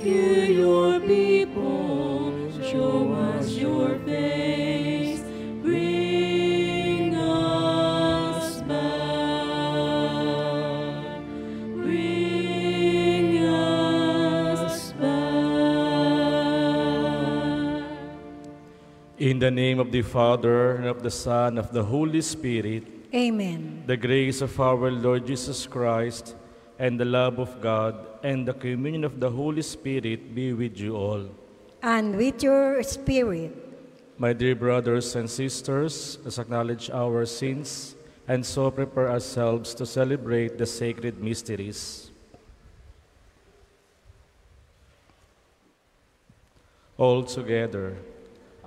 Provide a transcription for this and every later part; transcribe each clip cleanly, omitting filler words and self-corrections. Rescue your people, show us your face, bring us back, bring us back. In the name of the Father, and of the Son, and of the Holy Spirit. Amen. The grace of our Lord Jesus Christ, and the love of God, and the communion of the Holy Spirit be with you all. And with your spirit. My dear brothers and sisters, let's acknowledge our sins, and so prepare ourselves to celebrate the sacred mysteries. All together,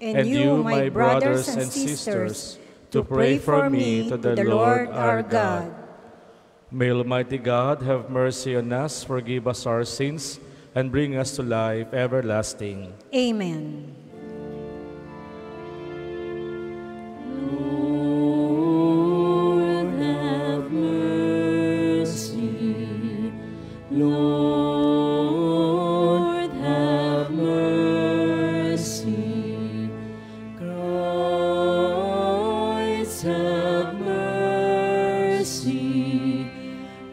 and you, my brothers and sisters, to pray for me to the Lord our God. May Almighty God have mercy on us, forgive us our sins, and bring us to life everlasting. Amen. Lord, have mercy. Lord, have mercy. Christ, have mercy.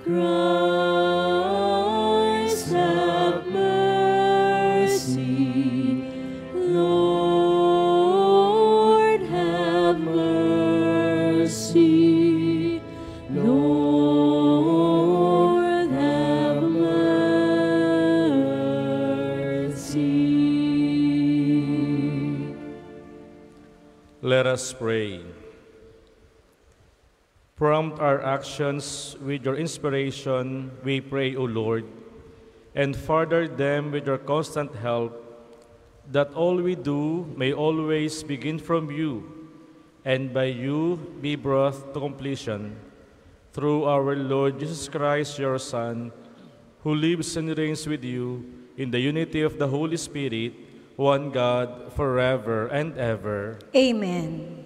Christ, have mercy. Lord, have mercy. Lord, have mercy. Let us pray. Prompt our actions with your inspiration, we pray, O Lord, and further them with your constant help, that all we do may always begin from you, and by you be brought to completion. Through our Lord Jesus Christ, your Son, who lives and reigns with you in the unity of the Holy Spirit, one God, forever and ever. Amen.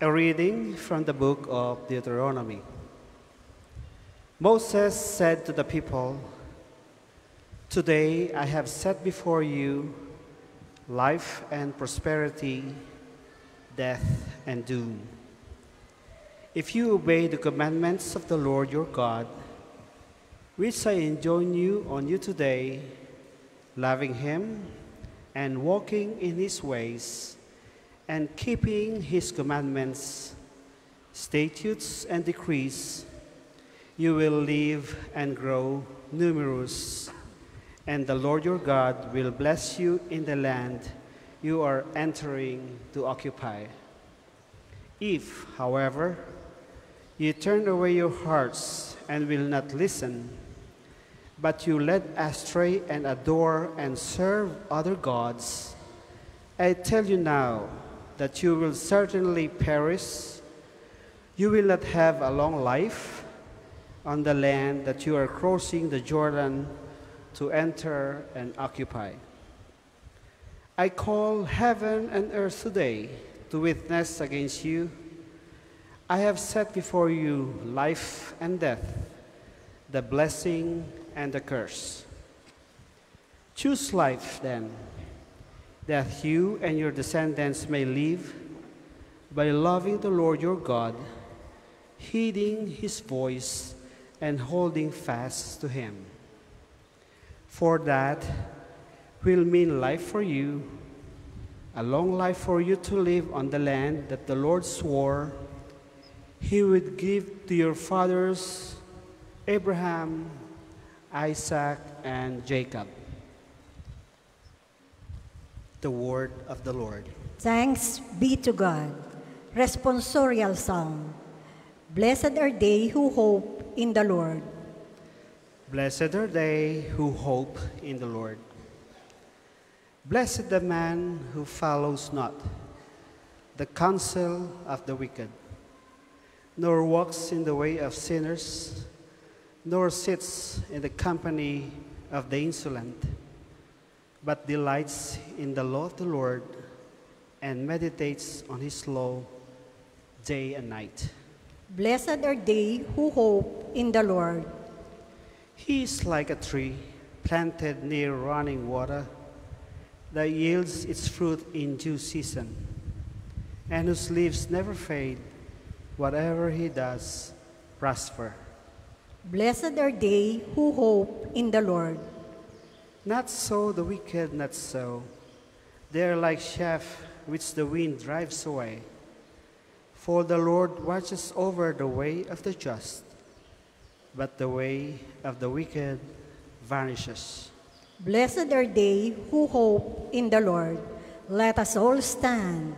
A reading from the book of Deuteronomy. Moses said to the people, "Today I have set before you life and prosperity, death and doom. If you obey the commandments of the Lord your God, which I enjoin you on you today, loving him and walking in his ways, and keeping his commandments, statutes, and decrees, you will live and grow numerous, and the Lord your God will bless you in the land you are entering to occupy. If, however, you turn away your hearts and will not listen, but you lead astray and adore and serve other gods, I tell you now, that you will certainly perish. You will not have a long life on the land that you are crossing the Jordan to enter and occupy. I call heaven and earth today to witness against you. I have set before you life and death, the blessing and the curse. Choose life then, that you and your descendants may live by loving the Lord your God, heeding his voice, and holding fast to him. For that will mean life for you, a long life for you to live on the land that the Lord swore he would give to your fathers, Abraham, Isaac, and Jacob." The word of the Lord. Thanks be to God. Responsorial Psalm. Blessed are they who hope in the Lord. Blessed are they who hope in the Lord. Blessed the man who follows not the counsel of the wicked, nor walks in the way of sinners, nor sits in the company of the insolent, but delights in the law of the Lord and meditates on his law day and night. Blessed are they who hope in the Lord. He is like a tree planted near running water that yields its fruit in due season, and whose leaves never fade. Whatever he does, prosper. Blessed are they who hope in the Lord. Not so the wicked, not so. They are like chaff which the wind drives away. For the Lord watches over the way of the just, but the way of the wicked vanishes. Blessed are they who hope in the Lord. Let us all stand.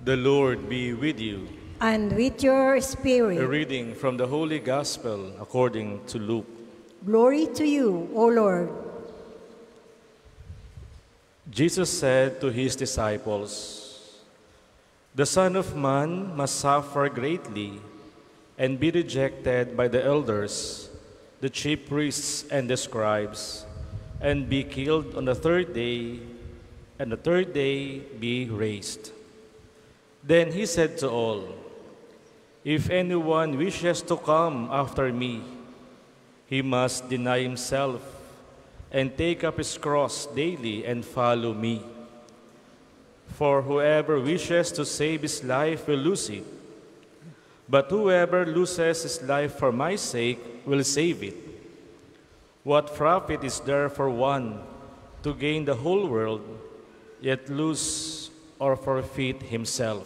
The Lord be with you. And with your spirit. A reading from the Holy Gospel according to Luke. Glory to you, O Lord. Jesus said to his disciples, "The Son of Man must suffer greatly and be rejected by the elders, the chief priests and the scribes, and be killed on the third day, and the third day be raised." Then he said to all, "If anyone wishes to come after me, he must deny himself and take up his cross daily and follow me. For whoever wishes to save his life will lose it, but whoever loses his life for my sake will save it. What profit is there for one to gain the whole world, yet lose or forfeit himself?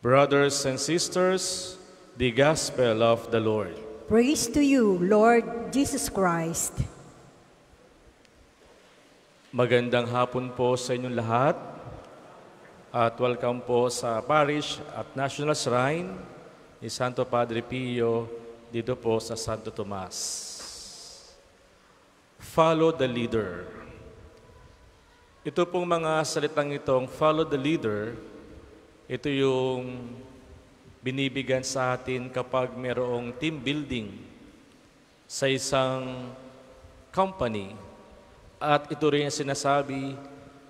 Brothers and sisters, the gospel of the Lord. Praise to you, Lord Jesus Christ. Magandang hapon po sa inyong lahat at welcome po sa parish at national shrine ni Santo Padre Pio dito po sa Santo Tomas. Follow the leader. Ito pong mga salitang itong follow the leader, ito yung binibigyan sa atin kapag merong team building sa isang company. At ito rin ang sinasabi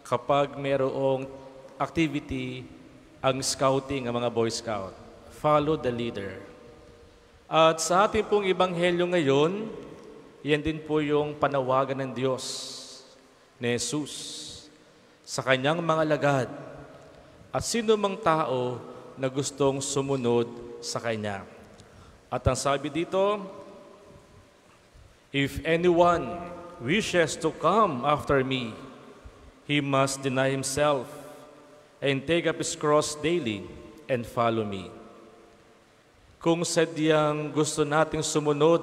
kapag merong activity ang scouting ng mga Boy Scout. Follow the leader. At sa ating pong ebanghelyo ngayon, yan din po yung panawagan ng Diyos ni Jesus sa kanyang mga alagad at sino mang tao na gustong sumunod sa kanya. At ang sabi dito, "If anyone wishes to come after me, he must deny himself and take up his cross daily and follow me." Kung sadyang gusto nating sumunod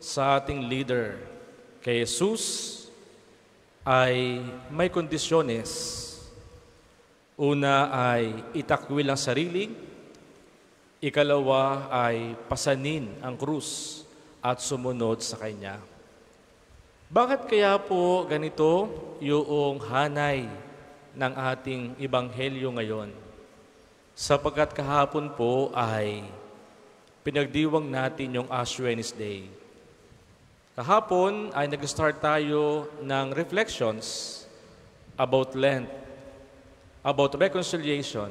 sa ating leader, kay Jesus, ay may kondisyones. Una ay itakwil ang sarili, ikalawa ay pasanin ang krus at sumunod sa kanya. Bakit kaya po ganito yung hanay ng ating ebanghelyo ngayon? Sapagkat kahapon po ay pinagdiwang natin yung Ash Wednesday. Kahapon ay nag-start tayo ng reflections about Lent, about reconciliation,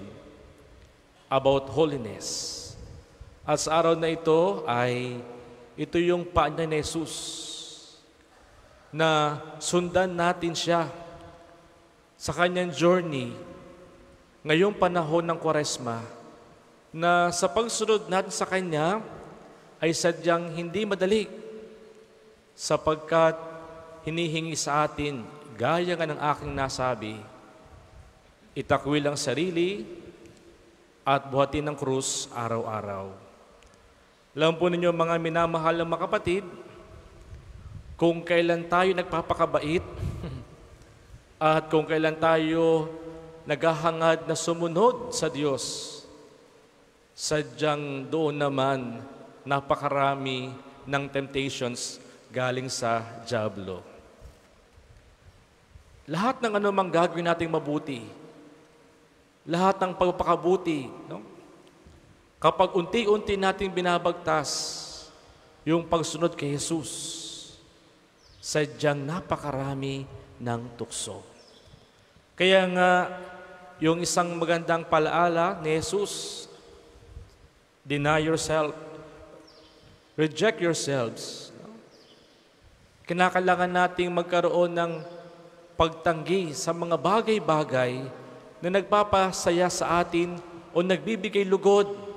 about holiness. At sa araw na ito ay Ito yung paanay ni Jesus na sundan natin siya sa kanyang journey ngayong panahon ng Kwaresma, na sa pagsunod natin sa kanya ay sadyang hindi madali, sapagkat hinihingi sa atin, gaya nga ng aking nasabi, itakwil ang sarili at buhatin ng krus araw-araw. Alam po ninyo, mga minamahal ng mga kapatid, kung kailan tayo nagpapakabait at kung kailan tayo naghahangad na sumunod sa Diyos, sadyang doon naman napakarami ng temptations galing sa diablo. Lahat ng anumang gagawin nating mabuti, lahat ng pagpakabuti, no? Kapag unti-unti nating binabagtas yung pagsunod kay Jesus, sadyang napakarami ng tukso. Kaya nga, yung isang magandang palaala ni Jesus, deny yourself, reject yourselves. Kinakailangan nating magkaroon ng pagtanggi sa mga bagay-bagay na nagpapasaya sa atin o nagbibigay lugod,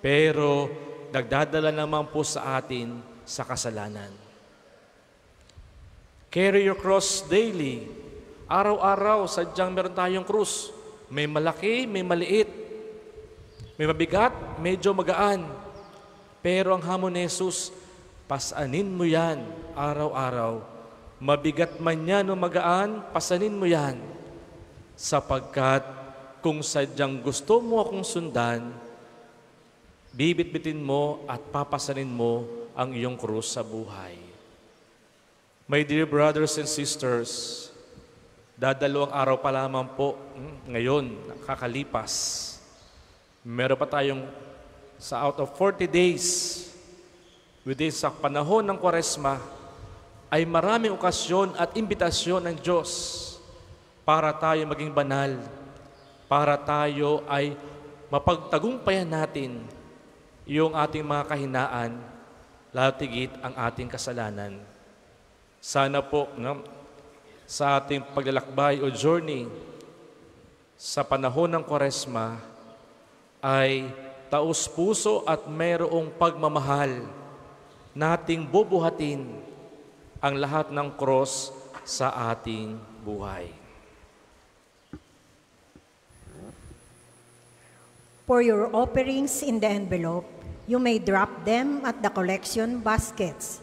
pero nagdadala naman po sa atin sa kasalanan. Carry your cross daily. Araw-araw, sadyang meron tayong krus. May malaki, may maliit. May mabigat, medyo magaan. Pero ang hamon ni Jesus, pasanin mo yan araw-araw. Mabigat man yan o magaan, pasanin mo yan. Sapagkat kung sadyang gusto mo akong sundan, bibitbitin mo at papasanin mo ang iyong krus sa buhay. My dear brothers and sisters, dadalawang araw pa lamang po ngayon, kakalipas. Meron pa tayong sa out of 40 days within sa panahon ng Kwaresma ay maraming okasyon at imbitasyon ng Diyos para tayo maging banal, para tayo ay mapagtagumpayan natin yung ating mga kahinaan, lalo tigit ang ating kasalanan. Sana po, no, sa ating paglalakbay o journey sa panahon ng Kwaresma ay taus-puso at mayroong pagmamahal nating bubuhatin ang lahat ng cross sa ating buhay. For your offerings in the envelope, you may drop them at the collection baskets.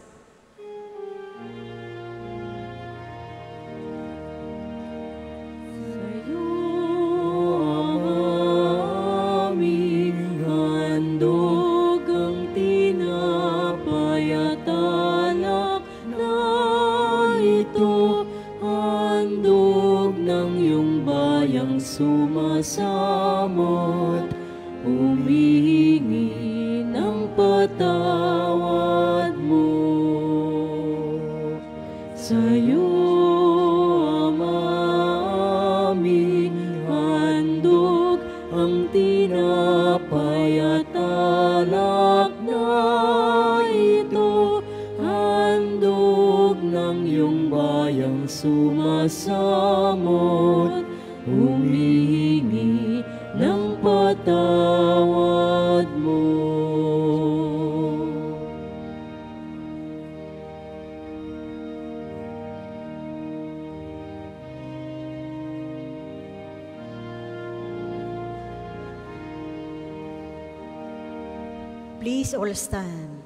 Please all stand.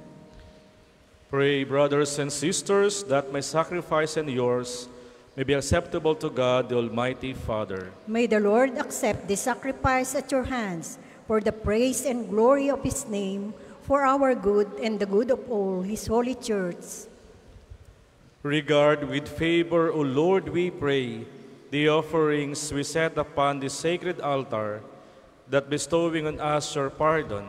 Pray, brothers and sisters, that my sacrifice and yours may be acceptable to God, the Almighty Father. May the Lord accept this sacrifice at your hands for the praise and glory of His name, for our good and the good of all His holy church. Regard with favor, O Lord, we pray, the offerings we set upon this sacred altar, that bestowing on us your pardon,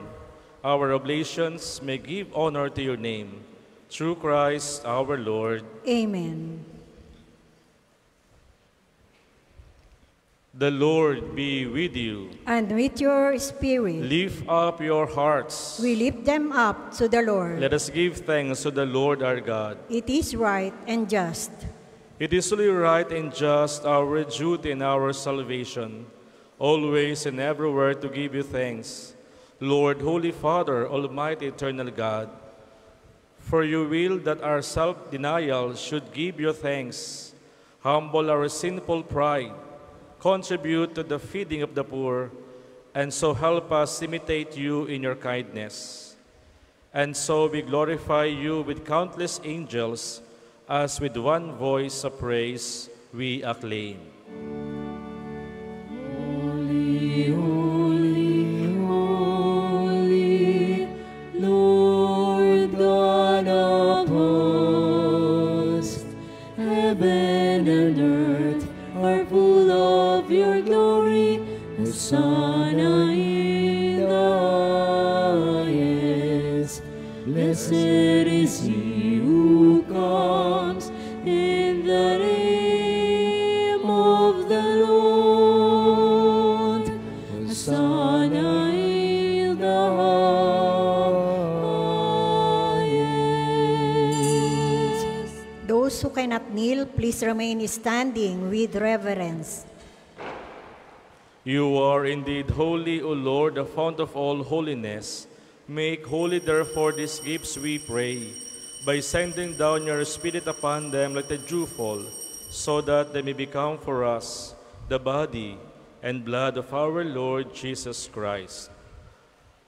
our oblations may give honor to your name. Through Christ our Lord. Amen. The Lord be with you. And with your spirit. Lift up your hearts. We lift them up to the Lord. Let us give thanks to the Lord our God. It is right and just. It is only right and just, our duty and our salvation, always and everywhere to give you thanks, Lord, Holy Father, Almighty Eternal God. For you will that our self-denial should give you thanks, humble our sinful pride, contribute to the feeding of the poor, and so help us imitate you in your kindness. And so we glorify you with countless angels, as with one voice of praise we acclaim. Holy, holy, holy, Lord God of hosts, heaven and earth are full of your glory, the Son in the highest. Blessed is he who comes in the name of the Lord, the Son in the highest. Those who cannot kneel, please remain standing with reverence. You are indeed holy, O Lord, the fount of all holiness. Make holy, therefore, these gifts, we pray, by sending down your Spirit upon them like the dewfall, so that they may become for us the body and blood of our Lord Jesus Christ.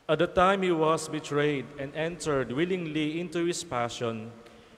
At the time he was betrayed and entered willingly into his passion,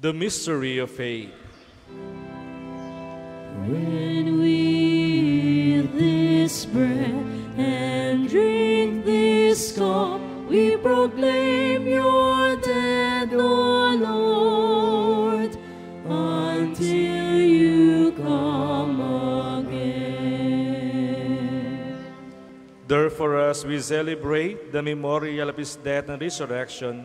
The mystery of faith. When we eat this bread and drink this cup, we proclaim your death, O Lord, until you come again. Therefore, as we celebrate the memorial of his death and resurrection,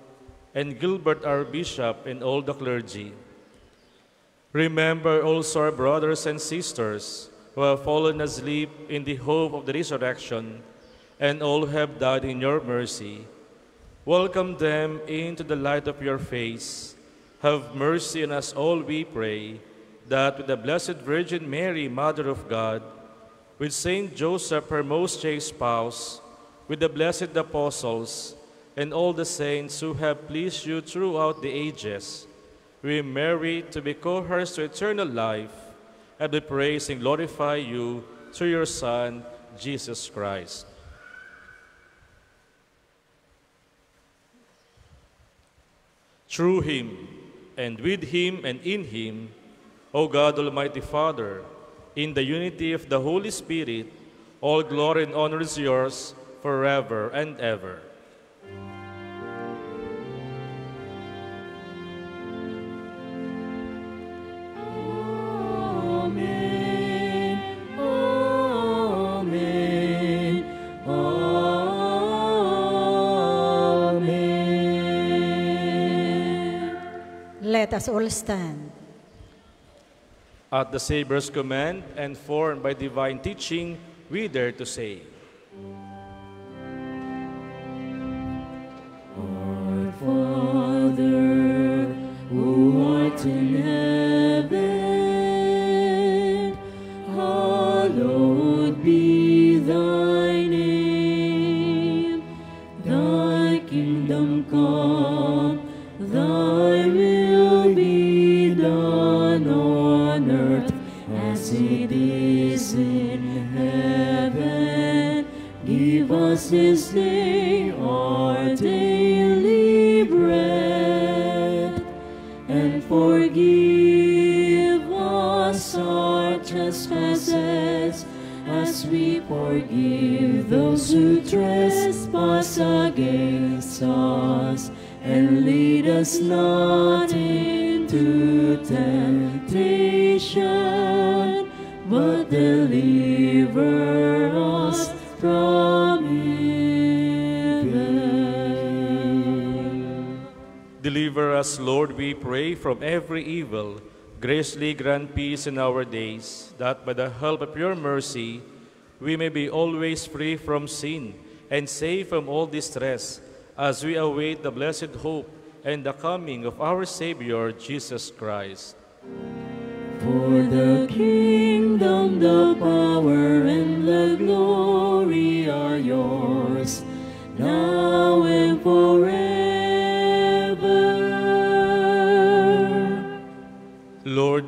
and Gilbert our Bishop, and all the clergy. Remember also our brothers and sisters who have fallen asleep in the hope of the resurrection, and all who have died in your mercy. Welcome them into the light of your face. Have mercy on us all, we pray, that with the Blessed Virgin Mary, Mother of God, with Saint Joseph, her most chaste spouse, with the blessed apostles, and all the saints who have pleased you throughout the ages, we merit to be co-heirs to eternal life, and we praise and glorify you through your Son, Jesus Christ. Through him, and with him, and in him, O God, Almighty Father, in the unity of the Holy Spirit, all glory and honor is yours forever and ever. Let us all stand. At the Savior's command and formed by divine teaching, we dare to say, Our Father, who art in heaven, hallowed be thy name. Thy kingdom come, thy will be done on earth as it is in heaven. Give us this day our daily bread, and forgive us our trespasses as we forgive those who trespass against us. And lead us not into temptation, but deliver us from evil. Deliver us, Lord, we pray, from every evil. Graciously grant peace in our days, that by the help of your mercy, we may be always free from sin and safe from all distress, as we await the blessed hope and the coming of our Savior, Jesus Christ. For the kingdom, the power, and the glory are yours, now and forever. Lord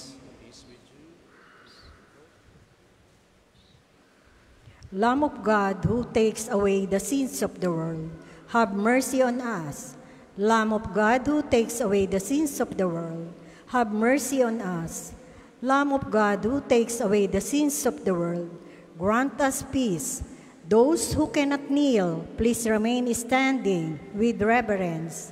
Lamb of God, who takes away the sins of the world, have mercy on us. Lamb of God, who takes away the sins of the world, have mercy on us. Lamb of God, who takes away the sins of the world, grant us peace. Those who cannot kneel, please remain standing with reverence.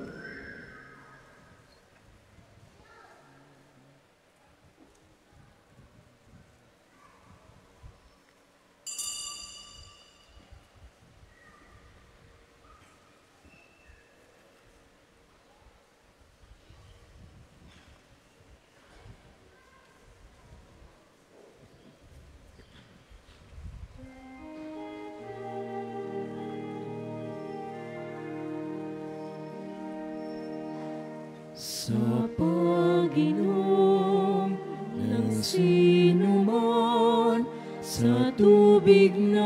Sa pag-inom ng sinuman, sa tubig na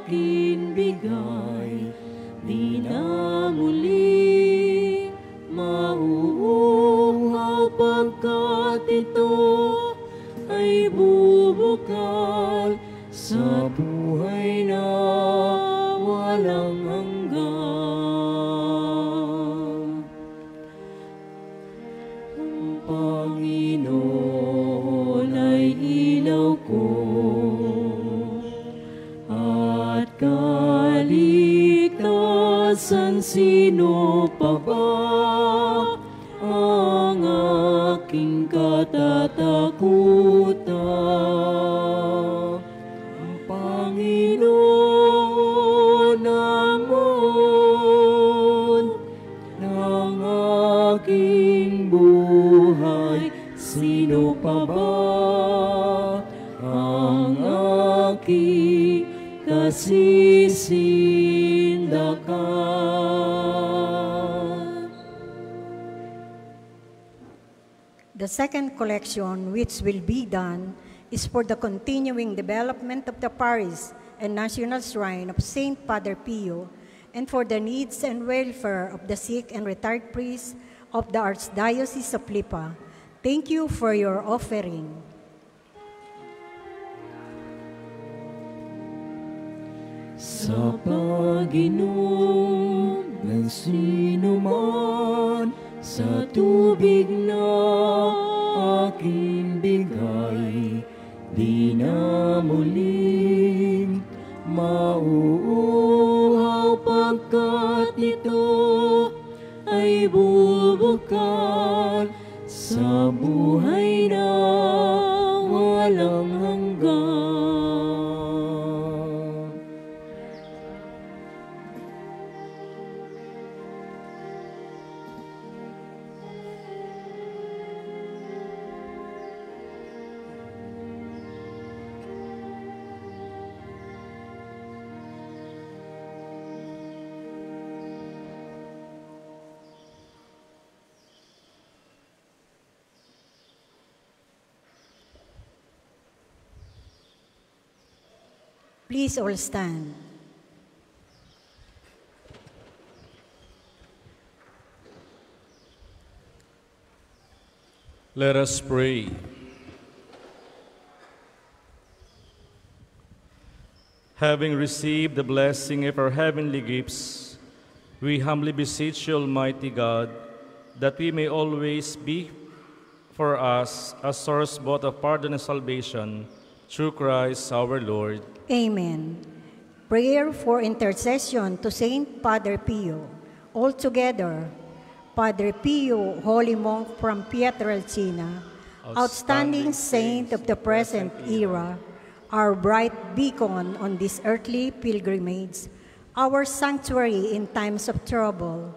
aking bigay, di na muli mauuhaw, pagkat ito ay bubukal sa buhay na walang hanggan. Panginoon ay ilaw ko at kaligtasan, sino pa ba ang aking katatakutan? Panginoon ng mundo, ng aking buhay, sino pa ba ang aking kasisindakan? The second collection, which will be done is for the continuing development of the parish and national shrine of Saint Padre Pio, and for the needs and welfare of the sick and retired priests of the Archdiocese of Lipa. Thank you for your offering. Sa pag-inom ng sinuman, sa tubig na aking bigay, di na muling mauuhaw, pagkat ito ay bubukal sa buhay na walang hanggan. Please all stand. Let us pray. Having received the blessing of our heavenly gifts, we humbly beseech you, Almighty God, that we may always be for us a source both of pardon and salvation, through Christ our Lord. Amen. Prayer for intercession to Saint Padre Pio. All together, Padre Pio, holy monk from Pietrelcina, outstanding saint of the present era, our bright beacon on this earthly pilgrimage, our sanctuary in times of trouble,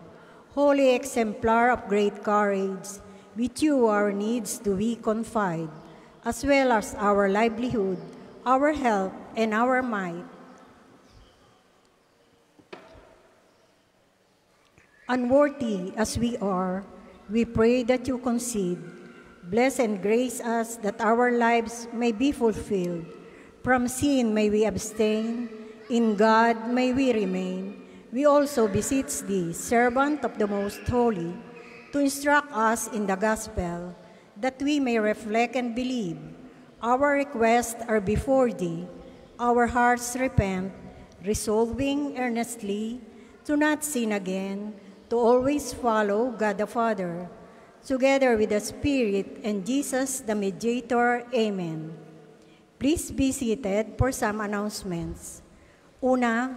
holy exemplar of great courage, with you our needs do we confide, as well as our livelihood, our health, and our might. Unworthy as we are, we pray that you concede, bless and grace us that our lives may be fulfilled. From sin may we abstain, in God may we remain. We also beseech thee, servant of the Most Holy, to instruct us in the gospel, that we may reflect and believe. Our requests are before thee. Our hearts repent, resolving earnestly to not sin again, to always follow God the Father, together with the Spirit and Jesus the Mediator. Amen. Please be seated for some announcements. Una,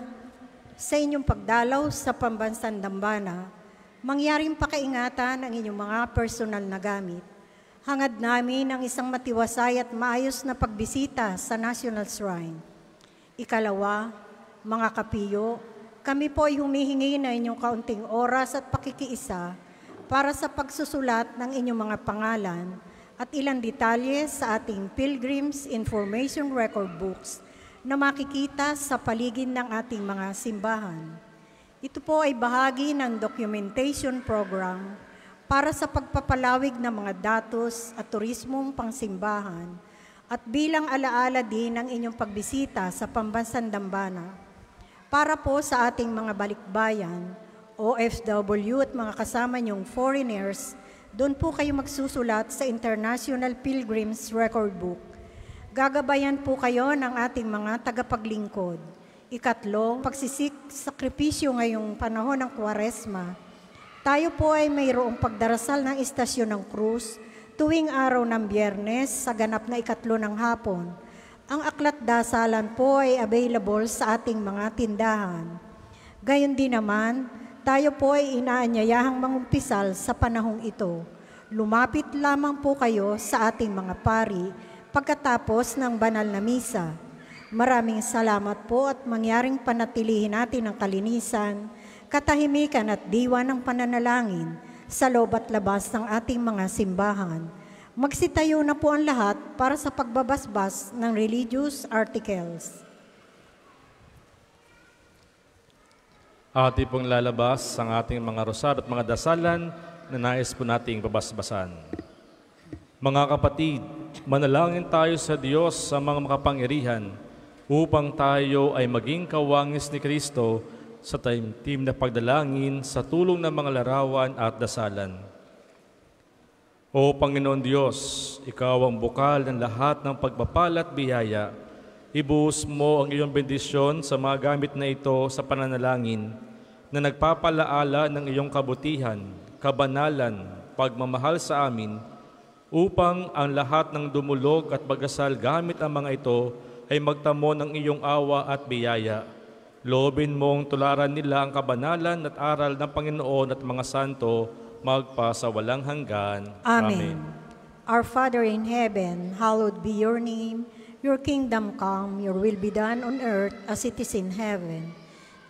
sa inyong pagdalaw sa pambansang dambana, mangyaring pakaingatan ang inyong mga personal na gamit. Hangad namin ang isang matiwasay at maayos na pagbisita sa National Shrine. Ikalawa, mga kapiyo, kami po ay humihingi na inyong kaunting oras at pakikiisa para sa pagsusulat ng inyong mga pangalan at ilang detalye sa ating Pilgrims Information Record Books na makikita sa paligid ng ating mga simbahan. Ito po ay bahagi ng documentation program para sa pagpapalawig ng mga datos at turismong pangsimbahan at bilang alaala din ng inyong pagbisita sa pambansang dambana para po sa ating mga balikbayan, OFW at mga kasama niyong foreigners, doon po kayo magsusulat sa International Pilgrims Record Book. Gagabayan po kayo ng ating mga tagapaglingkod. Ikatlo, pagsisik sakripisyo ngayong panahon ng Kuwaresma, tayo po ay mayroong pagdarasal ng istasyon ng krus tuwing araw ng Biyernes sa ganap na 3 ng hapon. Ang aklat dasalan po ay available sa ating mga tindahan. Gayon din naman, tayo po ay inaanyayahang mangumpisal sa panahong ito. Lumapit lamang po kayo sa ating mga pari pagkatapos ng banal na misa. Maraming salamat po at mangyaring panatilihin natin ang kalinisan, katahimikan at diwa ng pananalangin sa loob at labas ng ating mga simbahan. Magsitayo na po ang lahat para sa pagbabasbas ng religious articles. Atin pong lalabas ang ating mga rosaryo at mga dasalan na nais po nating babasbasan. Mga kapatid, manalangin tayo sa Diyos sa mga makapangyarihan upang tayo ay maging kawangis ni Kristo sa taimtim na pagdalangin sa tulong ng mga larawan at dasalan. O Panginoon Diyos, Ikaw ang bukal ng lahat ng pagpapala at biyaya. Ibuhos mo ang iyong bendisyon sa mga gamit na ito sa pananalangin na nagpapalaala ng iyong kabutihan, kabanalan, pagmamahal sa amin, upang ang lahat ng dumulog at bagasal gamit ang mga ito ay magtamo ng iyong awa at biyaya. Loobin mong tularan nila ang kabanalan at aral ng Panginoon at mga santo, magpa sa walang hanggan. Amen. Amen. Our Father in heaven, hallowed be your name. Your kingdom come, your will be done on earth as it is in heaven.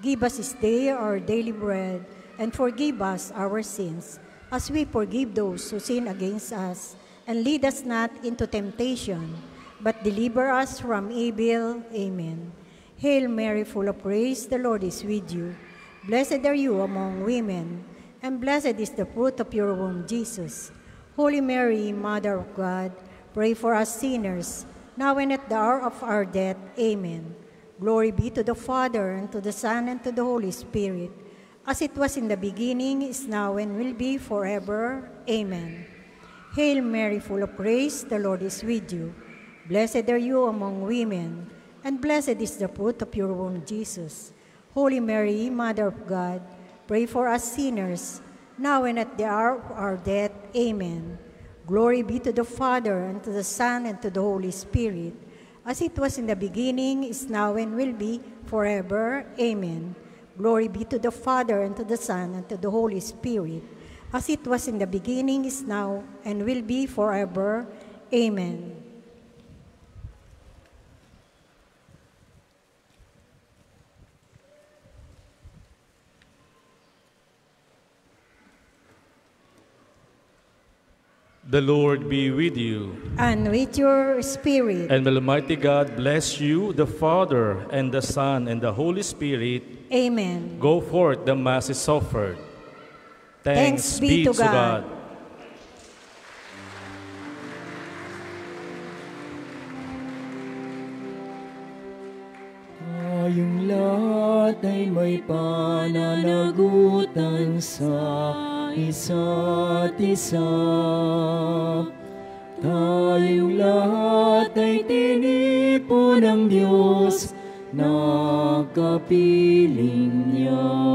Give us this day our daily bread, and forgive us our sins, as we forgive those who sin against us. And lead us not into temptation, but deliver us from evil. Amen. Hail Mary, full of grace, the Lord is with you. Blessed are you among women, and blessed is the fruit of your womb, Jesus. Holy Mary, Mother of God, pray for us sinners, now and at the hour of our death. Amen. Glory be to the Father, and to the Son, and to the Holy Spirit, as it was in the beginning, is now, and will be forever. Amen. Hail Mary, full of grace, the Lord is with you. Blessed are you among women, and blessed is the fruit of your womb, Jesus. Holy Mary, Mother of God, pray for us sinners, now and at the hour of our death. Amen. Glory be to the Father, and to the Son, and to the Holy Spirit, as it was in the beginning, is now, and will be forever. Amen. Glory be to the Father, and to the Son, and to the Holy Spirit, as it was in the beginning, is now, and will be forever. Amen. The Lord be with you. And with your spirit. And Almighty God bless you, the Father, and the Son, and the Holy Spirit. Amen. Go forth, the Mass is offered. Thanks be to God. Tayong lahat ay may pananagutan sa isa't isa. Tayong lahat ay tinipon ng Diyos na kapiling niya.